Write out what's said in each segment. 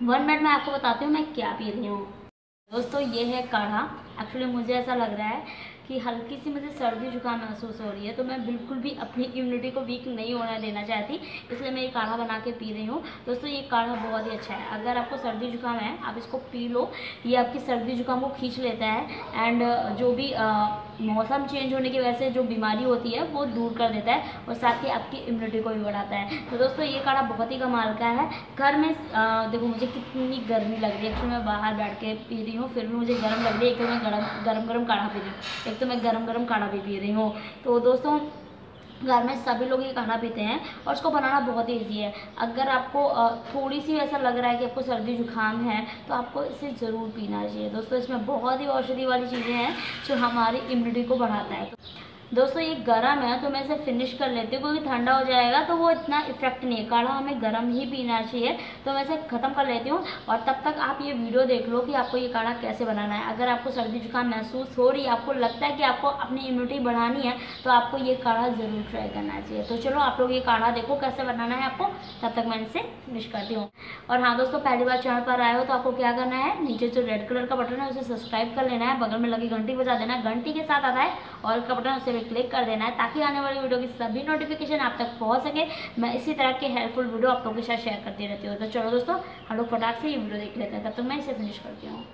1 minute में आपको बताती हूँ मैं क्या पी रही हूँ। दोस्तों ये है काढ़ा। एक्चुअली मुझे ऐसा लग रहा है कि हल्की सी मुझे सर्दी जुकाम महसूस हो रही है, तो मैं बिल्कुल भी अपनी इम्यूनिटी को वीक नहीं होने देना चाहती, इसलिए मैं ये काढ़ा बना के पी रही हूँ। दोस्तों ये काढ़ा बहुत ही अच्छा है। अगर आपको सर्दी जुकाम है आप इसको पी लो, ये आपकी सर्दी जुकाम को खींच लेता है एंड जो भी मौसम चेंज होने की वजह से जो बीमारी होती है वो दूर कर देता है और साथ ही आपकी इम्यूनिटी को भी बढ़ाता है। तो दोस्तों ये काढ़ा बहुत ही कमाल का है। घर में देखो मुझे कितनी गर्मी लग रही है, एक्चुअली मैं बाहर बैठ के पी रही हूँ फिर भी मुझे गर्म लग रही है। एक तो मैं गरम काढ़ा पी रही हूँ, तो मैं गरम गरम काढ़ा भी पी रही हूँ। तो दोस्तों घर में सभी लोग ये काढ़ा पीते हैं और इसको बनाना बहुत ईजी है। अगर आपको थोड़ी सी ऐसा लग रहा है कि आपको सर्दी जुकाम है तो आपको इसे ज़रूर पीना चाहिए। दोस्तों इसमें बहुत ही औषधि वाली चीज़ें हैं जो हमारी इम्यूनिटी को बढ़ाता है। दोस्तों ये गर्म है तो मैं इसे फिनिश कर लेती हूँ, क्योंकि ठंडा हो जाएगा तो वो इतना इफेक्ट नहीं है। काढ़ा हमें गर्म ही पीना चाहिए, तो मैं इसे ख़त्म कर लेती हूँ और तब तक आप ये वीडियो देख लो कि आपको ये काढ़ा कैसे बनाना है। अगर आपको सर्दी जुकाम महसूस हो रही है, आपको लगता है कि आपको अपनी इम्यूनिटी बढ़ानी है, तो आपको ये काढ़ा ज़रूर ट्राई करना चाहिए। तो चलो आप लोग ये काढ़ा देखो कैसे बनाना है आपको, तब तक मैं इसे फिनिश करती हूँ। और हाँ दोस्तों, पहली बार चैनल पर आए हो तो आपको क्या करना है, नीचे जो रेड कलर का बटन है उसे सब्सक्राइब कर लेना है, बगल में लगी घंटी बजा देना है, घंटी के साथ आता है और का बटन उसे क्लिक कर देना है ताकि आने वाली वीडियो की सभी नोटिफिकेशन आप तक पहुंच सके। मैं इसी तरह के हेल्पफुल वीडियो आप लोगों के साथ शेयर करती रहती हूँ। तो चलो दोस्तों हम लोग फटाक से ये वीडियो देख लेते हैं, तब तक मैं इसे फिनिश करती हूँ।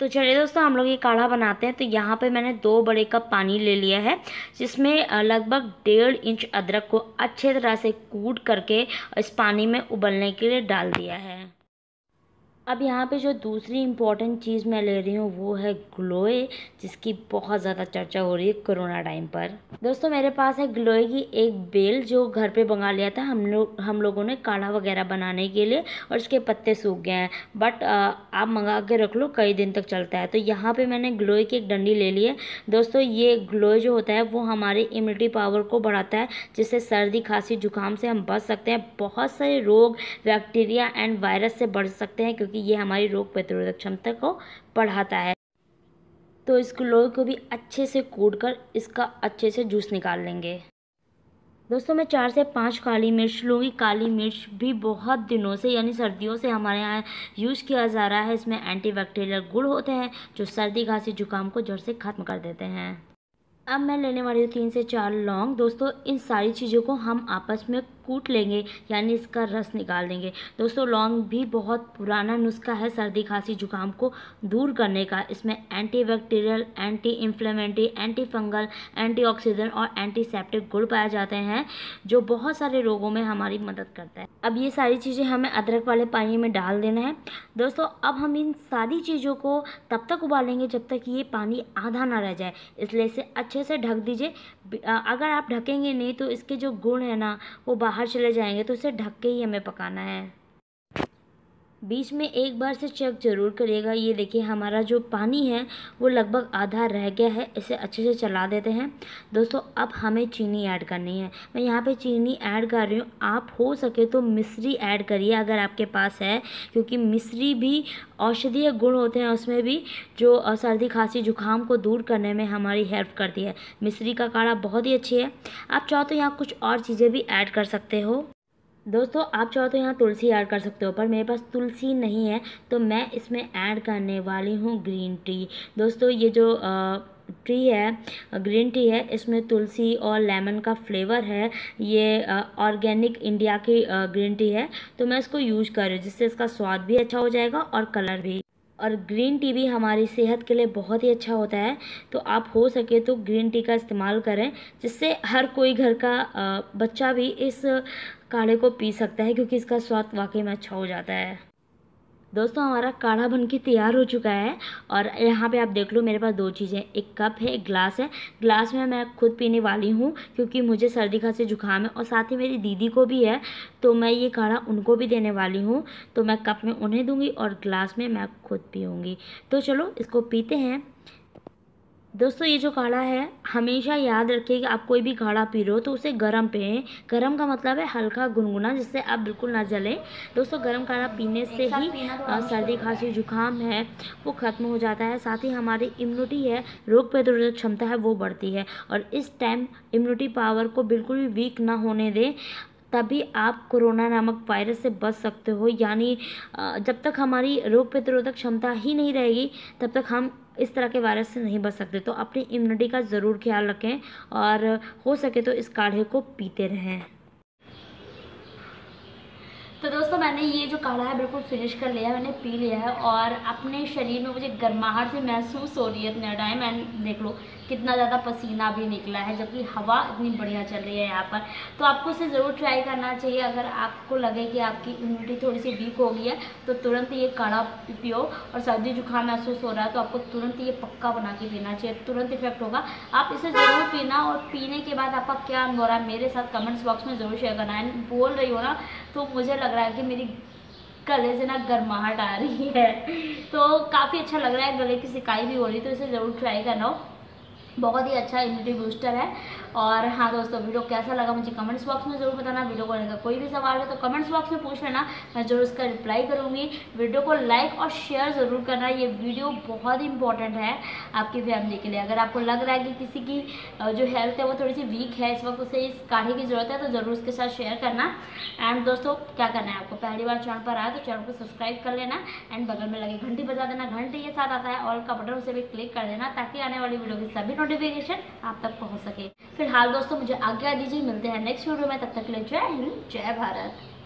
तो चलिए दोस्तों हम लोग ये काढ़ा बनाते हैं। तो यहाँ पे मैंने 2 बड़े कप पानी ले लिया है, जिसमें लगभग 1.5 इंच अदरक को अच्छे तरह से कूट करके इस पानी में उबलने के लिए डाल दिया है। अब यहाँ पे जो दूसरी इम्पॉर्टेंट चीज़ मैं ले रही हूँ वो है गिलोय, जिसकी बहुत ज़्यादा चर्चा हो रही है कोरोना टाइम पर। दोस्तों मेरे पास है गिलोय की एक बेल जो घर पे मंगा लिया था हम लोगों ने काढ़ा वगैरह बनाने के लिए, और इसके पत्ते सूख गए हैं, बट आप मंगा के रख लो, कई दिन तक चलता है। तो यहाँ पर मैंने गिलोय की एक डंडी ले ली है। दोस्तों ये गिलोय जो होता है वो हमारे इम्यूनिटी पावर को बढ़ाता है, जिससे सर्दी खांसी जुकाम से हम बच सकते हैं। बहुत सारे रोग बैक्टीरिया एंड वायरस से बच सकते हैं, क्योंकि ये हमारी रोग प्रतिरोधक क्षमता को बढ़ाता है। तो इस गिलोय को भी अच्छे से कूटकर इसका अच्छे से जूस निकाल लेंगे। दोस्तों मैं 4 से 5 काली मिर्च लूँगी। काली मिर्च भी बहुत दिनों से यानी सर्दियों से हमारे यहाँ यूज़ किया जा रहा है। इसमें एंटीबैक्टीरियल गुण होते हैं जो सर्दी खांसी जुकाम को जड़ से ख़त्म कर देते हैं। अब मैं लेने वाली हूँ 3 से 4 लौंग। दोस्तों इन सारी चीज़ों को हम आपस में कूट लेंगे, यानी इसका रस निकाल देंगे। दोस्तों लौंग भी बहुत पुराना नुस्खा है सर्दी खांसी जुकाम को दूर करने का। इसमें antibacterial, anti inflammatory, anti fungal, antioxidant और एंटीसेप्टिक गुण पाए जाते हैं, जो बहुत सारे रोगों में हमारी मदद करता है। अब ये सारी चीज़ें हमें अदरक वाले पानी में डाल देना है। दोस्तों अब हम इन सारी चीज़ों को तब तक उबालेंगे जब तक ये पानी आधा ना रह जाए, इसलिए इसे अच्छे से ढक दीजिए। अगर आप ढकेंगे नहीं तो इसके जो गुण है ना वो बाहर चले जाएंगे, तो इसे ढक के ही हमें पकाना है। बीच में एक बार से चेक ज़रूर करिएगा। ये देखिए हमारा जो पानी है वो लगभग आधा रह गया है, इसे अच्छे से चला देते हैं। दोस्तों अब हमें चीनी ऐड करनी है। मैं यहाँ पे चीनी ऐड कर रही हूँ, आप हो सके तो मिश्री ऐड करिए अगर आपके पास है, क्योंकि मिश्री भी औषधीय गुण होते हैं उसमें भी, जो सर्दी खांसी जुकाम को दूर करने में हमारी हेल्प करती है। मिश्री का काढ़ा बहुत ही अच्छी है। आप चाहो तो यहाँ कुछ और चीज़ें भी ऐड कर सकते हो। दोस्तों आप चाहो तो यहाँ तुलसी ऐड कर सकते हो, पर मेरे पास तुलसी नहीं है तो मैं इसमें ऐड करने वाली हूँ ग्रीन टी। दोस्तों ये जो टी है ग्रीन टी है, इसमें तुलसी और लेमन का फ्लेवर है। ये ऑर्गेनिक इंडिया की ग्रीन टी है, तो मैं इसको यूज़ कर रही हूँ, जिससे इसका स्वाद भी अच्छा हो जाएगा और कलर भी। और ग्रीन टी भी हमारी सेहत के लिए बहुत ही अच्छा होता है, तो आप हो सके तो ग्रीन टी का इस्तेमाल करें, जिससे हर कोई घर का बच्चा भी इस काढ़े को पी सकता है, क्योंकि इसका स्वाद वाकई में अच्छा हो जाता है। दोस्तों हमारा काढ़ा बनके तैयार हो चुका है। और यहाँ पे आप देख लो मेरे पास 2 चीज़ें, एक कप है, एक ग्लास है। ग्लास में मैं खुद पीने वाली हूँ, क्योंकि मुझे सर्दी खांसी जुकाम है और साथ ही मेरी दीदी को भी है, तो मैं ये काढ़ा उनको भी देने वाली हूँ। तो मैं कप में उन्हें दूँगी और ग्लास में मैं खुद पीऊँगी। तो चलो इसको पीते हैं। दोस्तों ये जो काढ़ा है हमेशा याद रखिए कि आप कोई भी काढ़ा पी रहे हो तो उसे गर्म पिएं। गर्म का मतलब है हल्का गुनगुना, जिससे आप बिल्कुल ना जलें। दोस्तों गर्म काढ़ा पीने से ही सर्दी खांसी जुकाम है वो ख़त्म हो जाता है, साथ ही हमारी इम्यूनिटी है, रोग प्रतिरोधक क्षमता है वो बढ़ती है। और इस टाइम इम्यूनिटी पावर को बिल्कुल भी वीक ना होने दें। तभी आप कोरोना नामक वायरस से बच सकते हो। यानी जब तक हमारी रोग प्रतिरोधक क्षमता ही नहीं रहेगी तब तक हम इस तरह के वायरस से नहीं बच सकते। तो अपनी इम्यूनिटी का ज़रूर ख्याल रखें और हो सके तो इस काढ़े को पीते रहें। तो दोस्तों मैंने ये जो काढ़ा है बिल्कुल फिनिश कर लिया है, मैंने पी लिया है और अपने शरीर में मुझे गर्माहट से महसूस हो रही है इतने टाइम। मैंने देख लो कितना ज़्यादा पसीना भी निकला है जबकि हवा इतनी बढ़िया चल रही है यहाँ पर। तो आपको इसे ज़रूर ट्राई करना चाहिए। अगर आपको लगे कि आपकी इम्यूनिटी थोड़ी सी वीक हो गई है तो तुरंत ये काढ़ा पियो। और सर्दी जुकाम महसूस हो रहा है तो आपको तुरंत ये पक्का बना के पीना चाहिए, तुरंत इफेक्ट होगा। आप इसे ज़रूर पीना और पीने के बाद आपका क्या अनुभव रहा है मेरे साथ कमेंट्स बॉक्स में ज़रूर शेयर करना। बोल रही हो ना तो मुझे लग रहा है कि मेरी गले से ना गर्माहट आ रही है, तो काफ़ी अच्छा लग रहा है, गले की सिकाई भी हो रही है। तो इसे ज़रूर ट्राई करना हो, बहुत ही अच्छा इम्यूनिटी बूस्टर है। और हाँ दोस्तों वीडियो कैसा लगा मुझे कमेंट्स बॉक्स में ज़रूर बताना। वीडियो को लेकर कोई भी सवाल है तो कमेंट्स बॉक्स में पूछ लेना, मैं जरूर उसका रिप्लाई करूँगी। वीडियो को लाइक और शेयर ज़रूर करना, ये वीडियो बहुत ही इंपॉर्टेंट है आपकी फैमिली के लिए। अगर आपको लग रहा है कि किसी की जो हेल्थ है वो थोड़ी सी वीक है इस वक्त, उसे इस काढ़े की ज़रूरत है तो ज़रूर उसके साथ शेयर करना। एंड दोस्तों क्या करना है, आपको पहली बार चैनल पर आया तो चैनल को सब्सक्राइब कर लेना एंड बगल में लगे घंटी बजा देना। घंटी के साथ आता है ऑल का बटन, उसे भी क्लिक कर देना ताकि आने वाली वीडियो की सभी नोटिफिकेशन आप तक पहुंच सके। फिलहाल दोस्तों मुझे आज्ञा दीजिए, मिलते हैं नेक्स्ट वीडियो में। तब तक के लिए जय हिंद जय भारत।